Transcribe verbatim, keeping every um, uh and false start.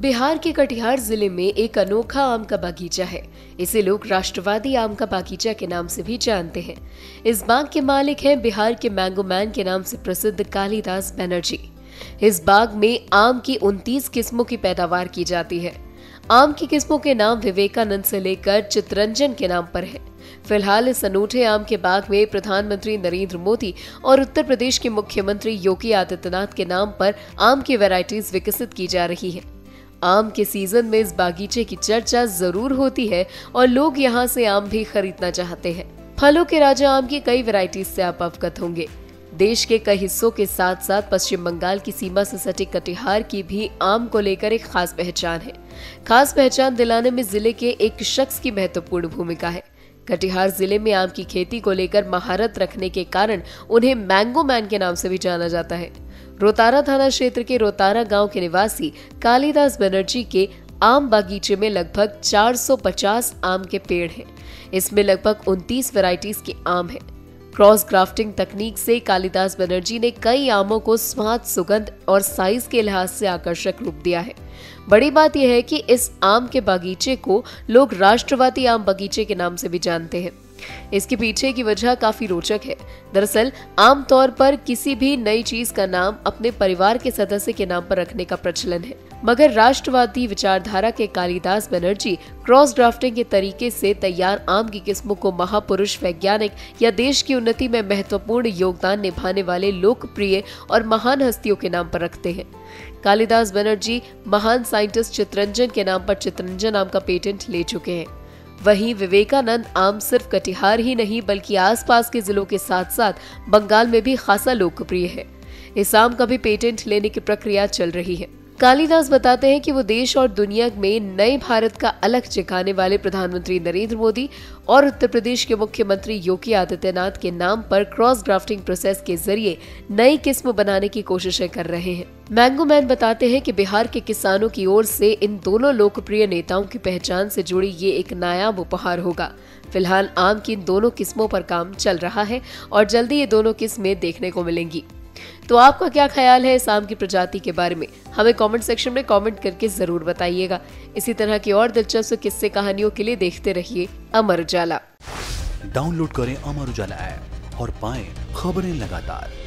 बिहार के कटिहार जिले में एक अनोखा आम का बागीचा है। इसे लोग राष्ट्रवादी आम का बागीचा के नाम से भी जानते हैं। इस बाग के मालिक हैं बिहार के मैंगो मैन के नाम से प्रसिद्ध कालिदास बनर्जी। इस बाग में आम की उनतीस किस्मों की पैदावार की जाती है। आम की किस्मों के नाम विवेकानंद से लेकर चित्तरंजन के नाम पर है। फिलहाल इस अनूठे आम के बाग में प्रधानमंत्री नरेंद्र मोदी और उत्तर प्रदेश के मुख्यमंत्री योगी आदित्यनाथ के नाम पर आम की वैरायटीज विकसित की जा रही है। आम के सीजन में इस बागीचे की चर्चा जरूर होती है और लोग यहाँ से आम भी खरीदना चाहते हैं। फलों के राजा आम की कई वैरायटीज से आप अवगत होंगे। देश के कई हिस्सों के साथ साथ पश्चिम बंगाल की सीमा से सटे कटिहार की भी आम को लेकर एक खास पहचान है। खास पहचान दिलाने में जिले के एक शख्स की महत्वपूर्ण भूमिका है। कटिहार जिले में आम की खेती को लेकर महारत रखने के कारण उन्हें मैंगो मैन के नाम से भी जाना जाता है। रोतारा थाना क्षेत्र के रोतारा गांव के निवासी कालिदास बनर्जी के आम बागीचे में लगभग चार सौ पचास आम के पेड़ हैं। इसमें लगभग उनतीस वैरायटीज के आम हैं। क्रॉस ग्राफ्टिंग तकनीक से कालिदास बनर्जी ने कई आमों को स्वाद, सुगंध और साइज के लिहाज से आकर्षक रूप दिया है। बड़ी बात यह है कि इस आम के बागीचे को लोग राष्ट्रवादी आम बागीचे के नाम से भी जानते हैं। इसके पीछे की वजह काफी रोचक है। दरअसल आमतौर पर किसी भी नई चीज का नाम अपने परिवार के सदस्य के नाम पर रखने का प्रचलन है, मगर राष्ट्रवादी विचारधारा के कालिदास बनर्जी क्रॉस ड्राफ्टिंग के तरीके से तैयार आम की किस्मों को महापुरुष, वैज्ञानिक या देश की उन्नति में महत्वपूर्ण योगदान निभाने वाले लोकप्रिय और महान हस्तियों के नाम पर रखते हैं। कालिदास बनर्जी महान साइंटिस्ट चित्तरंजन के नाम पर चित्तरंजन आम का पेटेंट ले चुके हैं। वहीं विवेकानंद आम सिर्फ कटिहार ही नहीं बल्कि आसपास के जिलों के साथ साथ बंगाल में भी खासा लोकप्रिय है। इस आम का भी पेटेंट लेने की प्रक्रिया चल रही है। कालिदास बताते हैं कि वो देश और दुनिया में नए भारत का अलख जगाने वाले प्रधानमंत्री नरेंद्र मोदी और उत्तर प्रदेश के मुख्यमंत्री योगी आदित्यनाथ के नाम पर क्रॉस ग्राफ्टिंग प्रोसेस के जरिए नई किस्म बनाने की कोशिशें कर रहे हैं। मैंगो मैन बताते हैं कि बिहार के किसानों की ओर से इन दोनों लोकप्रिय नेताओं की पहचान से जुड़ी ये एक नायाब उपहार होगा। फिलहाल आम की इन दोनों किस्मों पर काम चल रहा है और जल्दी ये दोनों किस्में देखने को मिलेंगी। तो आपका क्या ख्याल है इस आम की प्रजाति के बारे में? हमें कमेंट सेक्शन में कमेंट करके जरूर बताइएगा। इसी तरह की और दिलचस्प किस्से कहानियों के लिए देखते रहिए अमर उजाला। डाउनलोड करें अमर उजाला ऐप और पाएं खबरें लगातार।